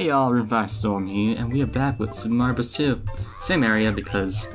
Hey y'all, Runefire Storm here, and we are back with Super Mario Bros. 2. Same area because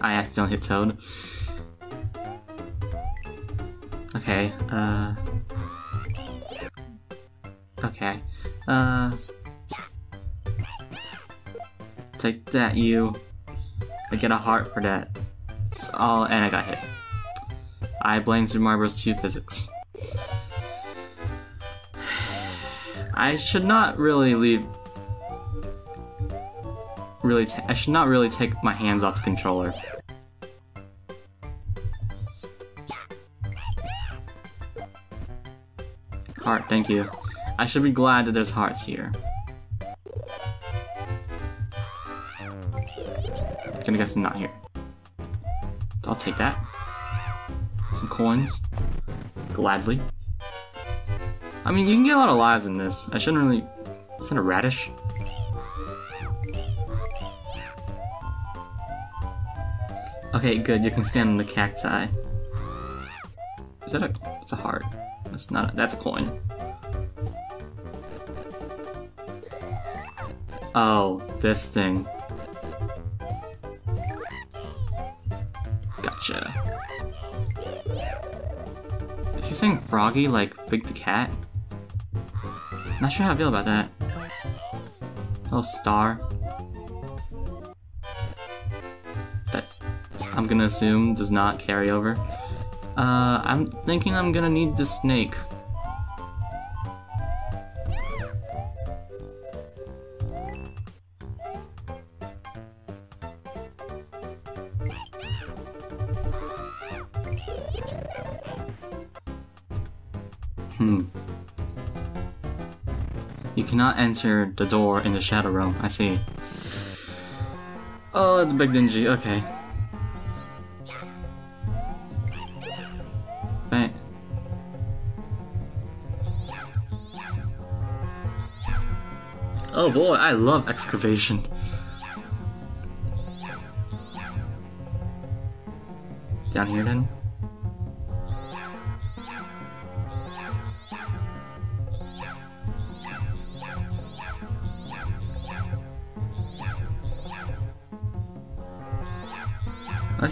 I accidentally hit Toad. Okay, take that, you. I get a heart for that. It's all, and I got hit. I blame Super Mario Bros. 2 physics. I should not really take my hands off the controller. Heart, thank you. I should be glad that there's hearts here. I'm gonna guess I'm not here. I'll take that. Some coins. Gladly. I mean, you can get a lot of lives in this. I shouldn't really... Is that a radish? Okay, good. You can stand on the cacti. Is that a... It's a heart. That's not a... That's a coin. Oh, this thing. Gotcha. Is he saying froggy like Big the Cat? Not sure how I feel about that. Little star. That I'm gonna assume does not carry over. I'm thinking I'm gonna need the snake. You cannot enter the door in the Shadow Realm, I see. Oh, that's a big dingy, okay. Bang. Oh boy, I love excavation. Down here then?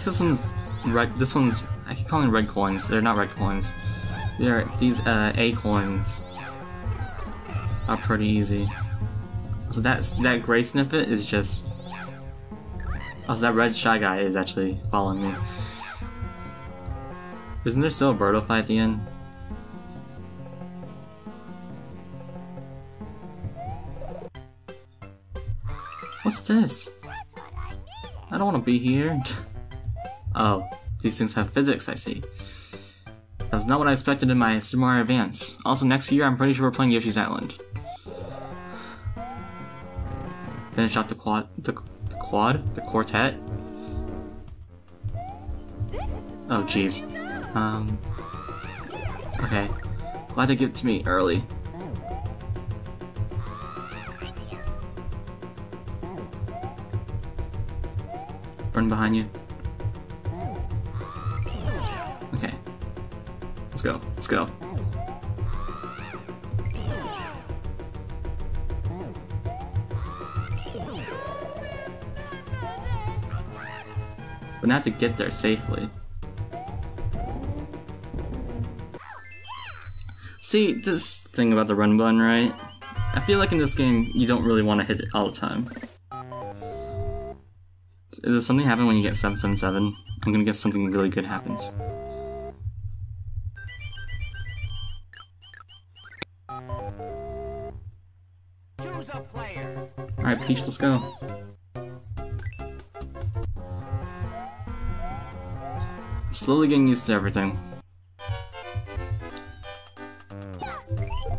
This one's red. This one's. I keep calling them red coins. They're not red coins. They're these A coins. Are pretty easy. So that gray snippet is just. Also, that red shy guy is actually following me. Isn't there still a Birdo fight at the end? What's this? I don't want to be here. Oh, these things have physics, I see. That was not what I expected in my Super Mario Advance. Also, next year, I'm pretty sure we're playing Yoshi's Island. Finish out the quartet. Oh, jeez. Okay. Glad they give it to me early. Burn behind you. Let's go. We're gonna have to get there safely. See, this thing about the run button, right? I feel like in this game, you don't really want to hit it all the time. Is there something happen when you get 777? I'm gonna guess something really good happens. Alright, Peach, let's go. I'm slowly getting used to everything.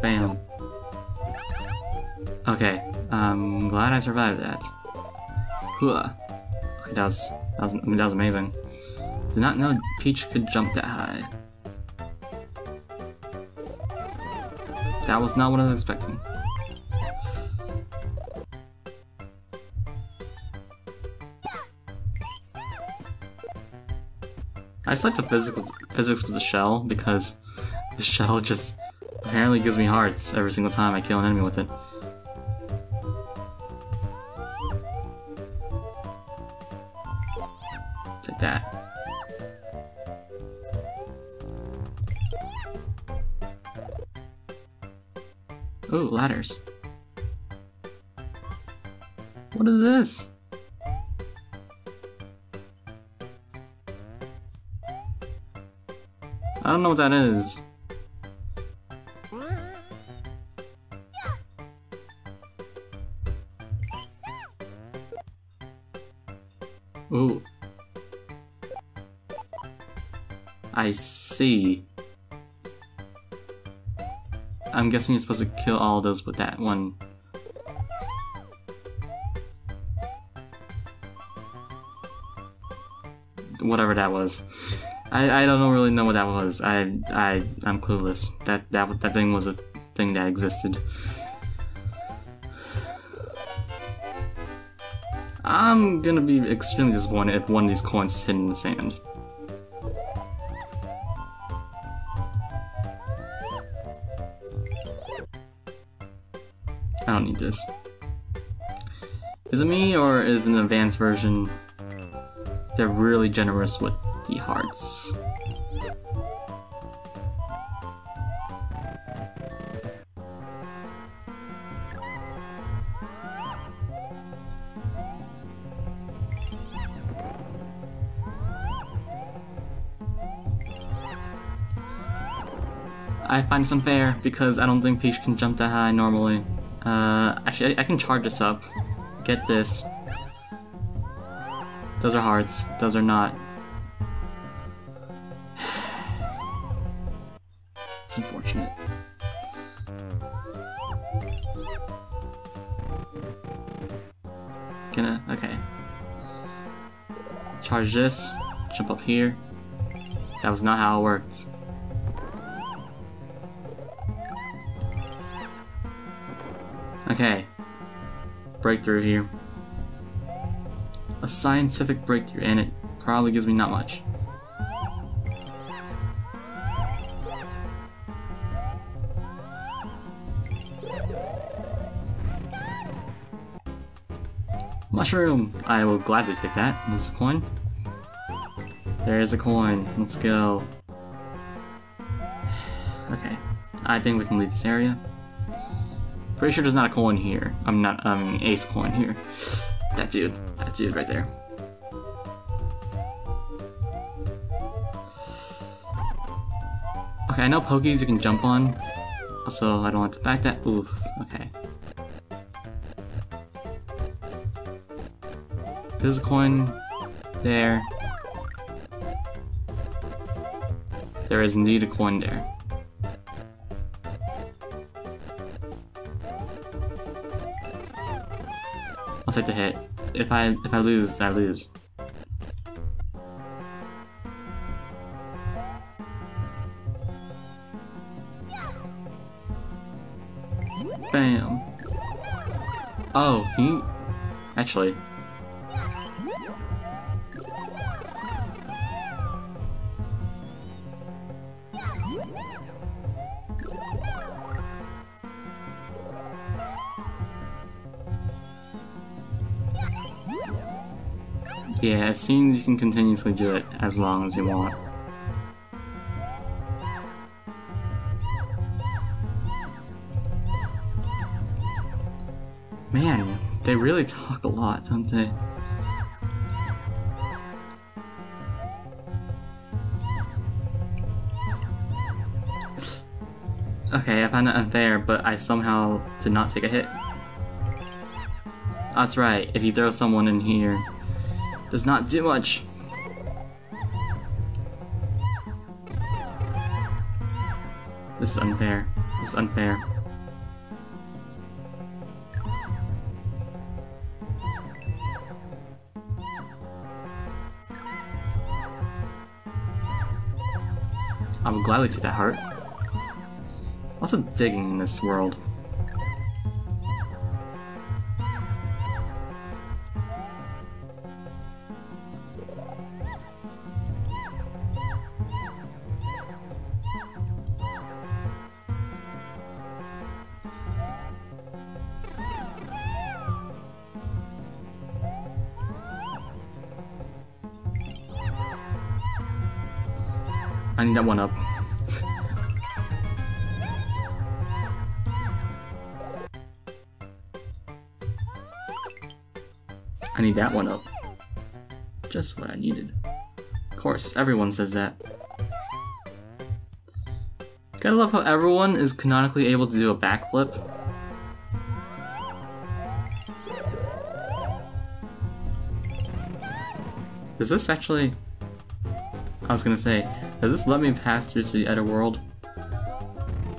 Bam. Okay, I'm glad I survived that. Hooah. Okay, that was amazing. Did not know Peach could jump that high. That was not what I was expecting. I just like the physics with the shell, because the shell just apparently gives me hearts every single time I kill an enemy with it. Take that. Oh, ladders. What is this? I don't know what that is. Ooh. I see. I'm guessing you're supposed to kill all of those with that one. Whatever that was. I don't really know what that was. I'm clueless. That thing was a thing that existed. I'm gonna be extremely disappointed if one of these coins is hidden in the sand. I don't need this. Is it me or is an advanced version? They're really generous with the hearts. I find this unfair because I don't think Peach can jump that high normally. Actually, I can charge this up. Get this. Those are hearts. Those are not. It's unfortunate. Gonna. Okay. Charge this. Jump up here. That was not how it worked. Okay, breakthrough here. A scientific breakthrough, and it probably gives me not much. Mushroom! I will gladly take that. There's a coin. There is a coin. Let's go. Okay, I think we can leave this area. Pretty sure there's not a coin here. I'm an ace coin here. That dude right there. Okay, I know Pokies you can jump on. Also, I don't want to back that. Oof, okay. There's a coin there. There is indeed a coin there. I'll take the hit. If I lose, I lose. Bam. Oh, can you actually? Yeah, it seems you can continuously do it as long as you want. Man, they really talk a lot, don't they? Okay, I find that unfair, but I somehow did not take a hit. That's right, if you throw someone in here, does not do much. This is unfair. This is unfair. I will gladly take that heart. Lots of digging in this world. I need that one up. I need that one up. Just what I needed. Of course, everyone says that. Gotta love how everyone is canonically able to do a backflip. Does this actually... I was gonna say, does this let me pass through to the other world?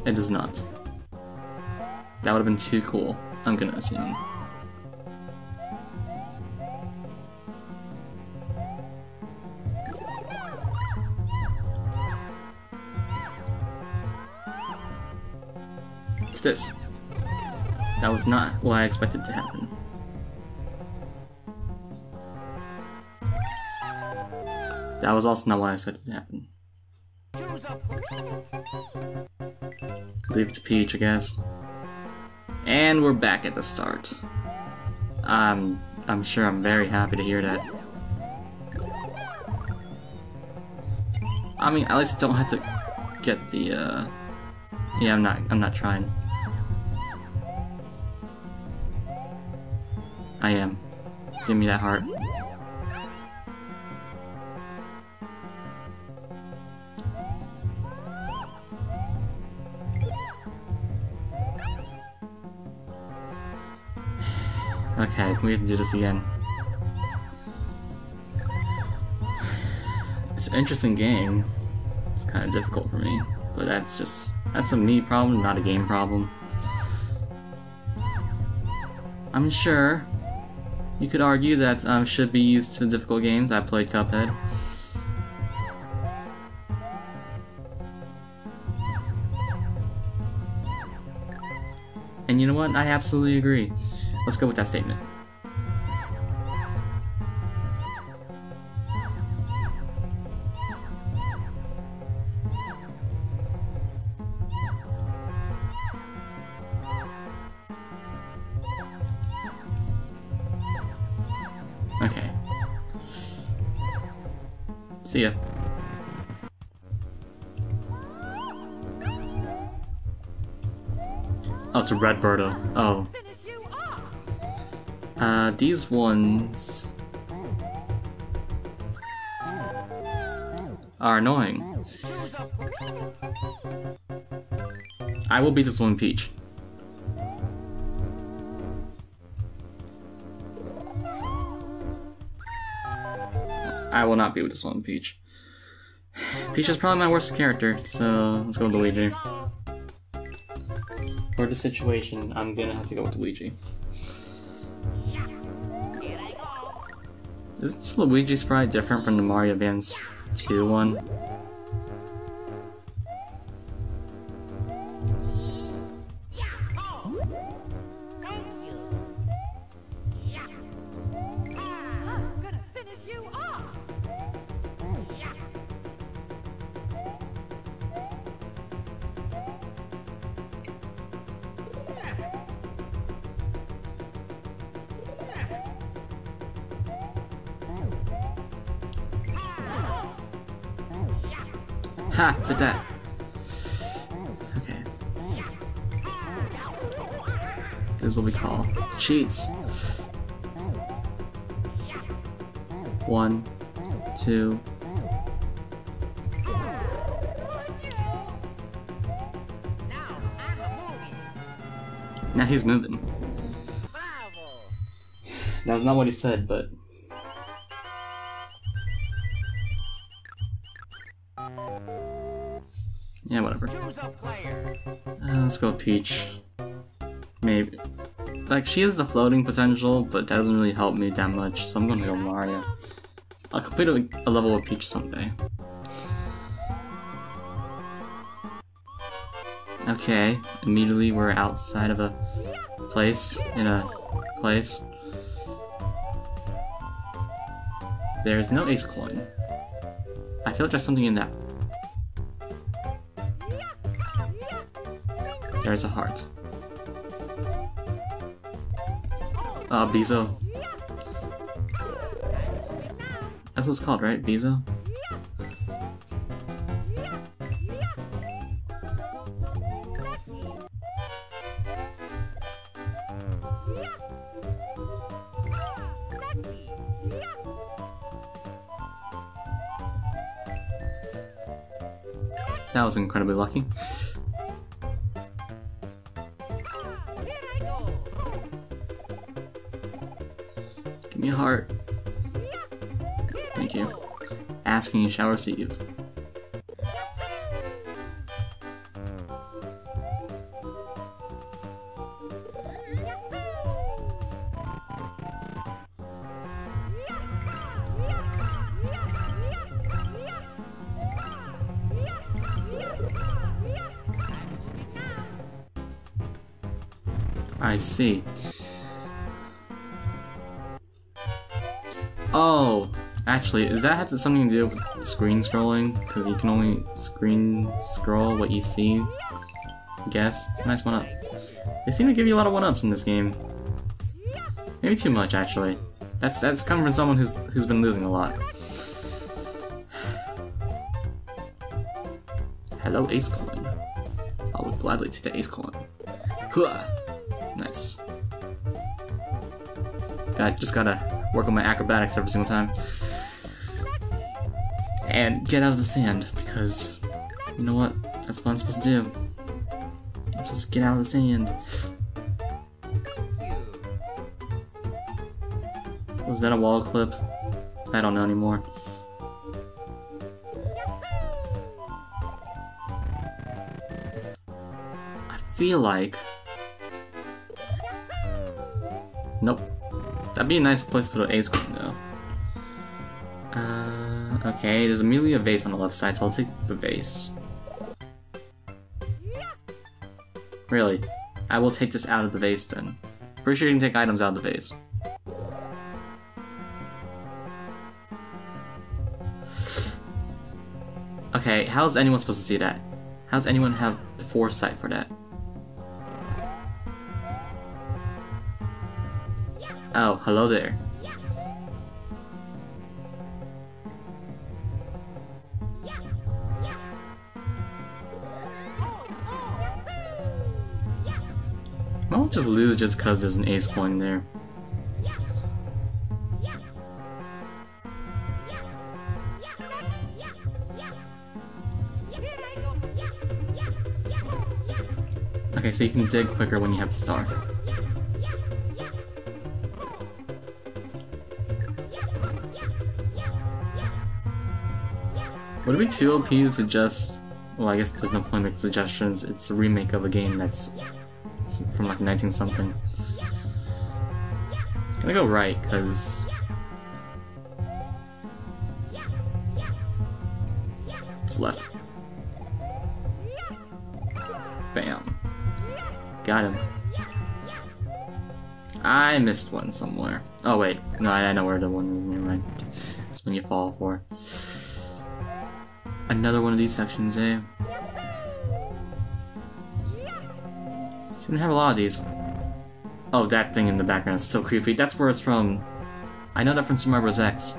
It does not. That would have been too cool, I'm gonna assume. This. That was not what I expected to happen. That was also not what I expected to happen. Leave it to Peach, I guess. And we're back at the start. I'm sure I'm very happy to hear that. I mean, at least I don't have to get the, yeah, I'm not trying. I am. Give me that heart. Okay, we have to do this again. It's an interesting game. It's kind of difficult for me, but that's a me problem, not a game problem. I'm sure. You could argue that should be used to difficult games. I played Cuphead. And you know what? I absolutely agree. Let's go with that statement. Okay. See ya. Oh, it's a red Birdo. Oh. These ones... are annoying. I will beat this one, Peach. I will not be with this one, Peach. Peach is probably my worst character, so let's go with Luigi. For the situation, I'm gonna have to go with Luigi. Is this Luigi sprite different from the Mario Advance 2 one? Ha! Did that. Okay. This is what we call cheats. 1, 2. Now he's moving. That was not what he said, but. Yeah, whatever. Let's go with Peach. Maybe. Like, she has the floating potential, but that doesn't really help me that much, so I'm gonna go Mario. I'll complete a level with Peach someday. Okay, immediately we're outside of a place, in a place. There's no ace coin. I feel like there's something in that. There's a heart. Ah, Bizo. That's what it's called, right? Bizo? That was incredibly lucky. Give me a heart. Thank you. Asking you shall receive. I see. Oh, actually, is that have something to do with screen scrolling? Because you can only screen scroll what you see, I guess. Nice one up. They seem to give you a lot of one-ups in this game. Maybe too much, actually. That's coming from someone who's been losing a lot. Hello, ace calling. I would gladly take the ace calling. Huh. Nice. I just gotta work on my acrobatics every single time. And get out of the sand, because you know what? That's what I'm supposed to do. I'm supposed to get out of the sand. Was that a wall clip? I don't know anymore. I feel like... Nope. That'd be a nice place for the ace coin, though. Okay, there's immediately a vase on the left side, so I'll take the vase. Really, I will take this out of the vase then. Pretty sure you can take items out of the vase. Okay, how's anyone supposed to see that? How's anyone have the foresight for that? Oh, hello there. I won't just lose just because there's an ace coin there. Okay, so you can dig quicker when you have a star. Would it be too OP to suggest, well I guess there's no point in suggestions, it's a remake of a game that's from like 19 something. I'm gonna go right, cause... It's left. Bam. Got him. I missed one somewhere. Oh wait, no, I know where the one is, never mind. That's when you fall for. Another one of these sections, eh? Seem to have a lot of these. Oh, that thing in the background is so creepy. That's where it's from. I know that from Super Mario Bros. X.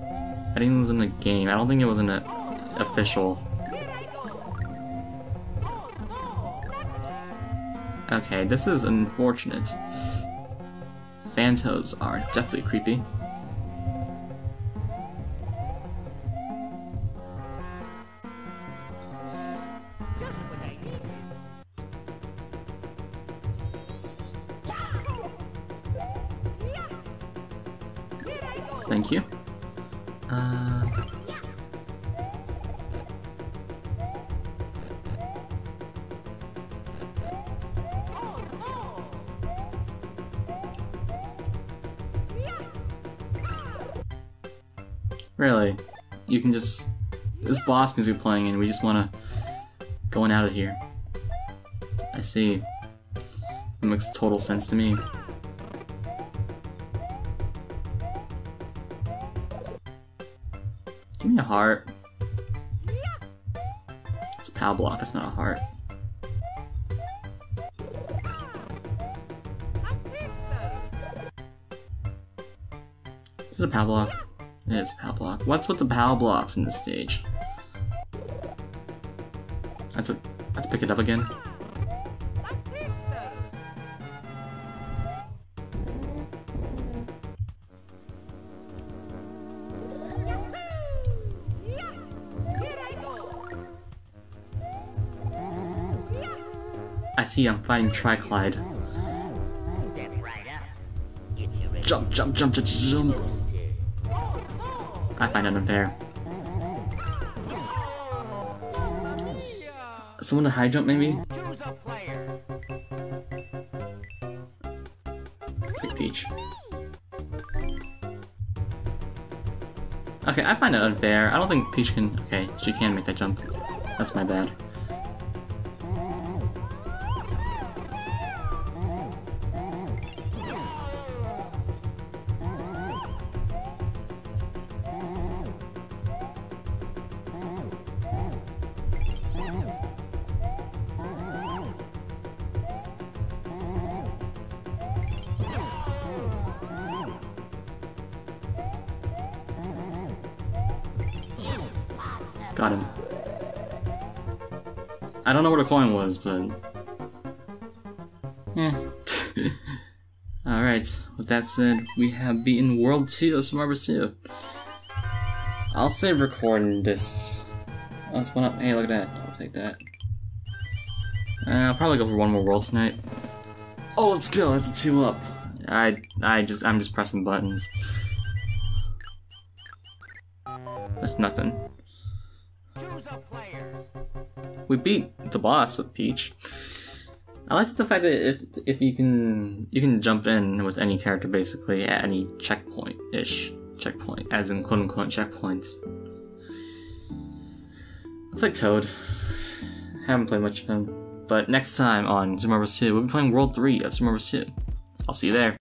I think it was in the game. I don't think it was in an official. Okay, this is unfortunate. Phantos are definitely creepy. Thank you. Really, you can just... This boss music playing and we just wanna... Going out of here. I see. It makes total sense to me. Give me a heart. It's a POW block, it's not a heart. Is it a POW block? It is a POW block. What's with the POW blocks in this stage? I have to pick it up again. see I'm fighting Tri-Clyde. Jump, jump, jump, jump, jump. I find it unfair. Someone to high jump, maybe? Take Peach. Okay, I find it unfair. I don't think Peach can... Okay, she can make that jump. That's my bad. Got him. I don't know where the coin was, but... eh. Alright, with that said, we have beaten World 2 of Super Mario Bros. 2. I'll save recording this. Oh, it's one up. Hey, look at that. I'll take that. I'll probably go for one more world tonight. Oh, let's go! That's a 2-up! I'm just pressing buttons. That's nothing. We beat the boss with Peach. I like the fact that if you can jump in with any character basically at any checkpoint-ish. Checkpoint, as in quote-unquote checkpoints. It's like Toad. I haven't played much of him. But next time on Super Mario Bros. 2, we'll be playing World 3 of Super Mario Bros. 2. I'll see you there.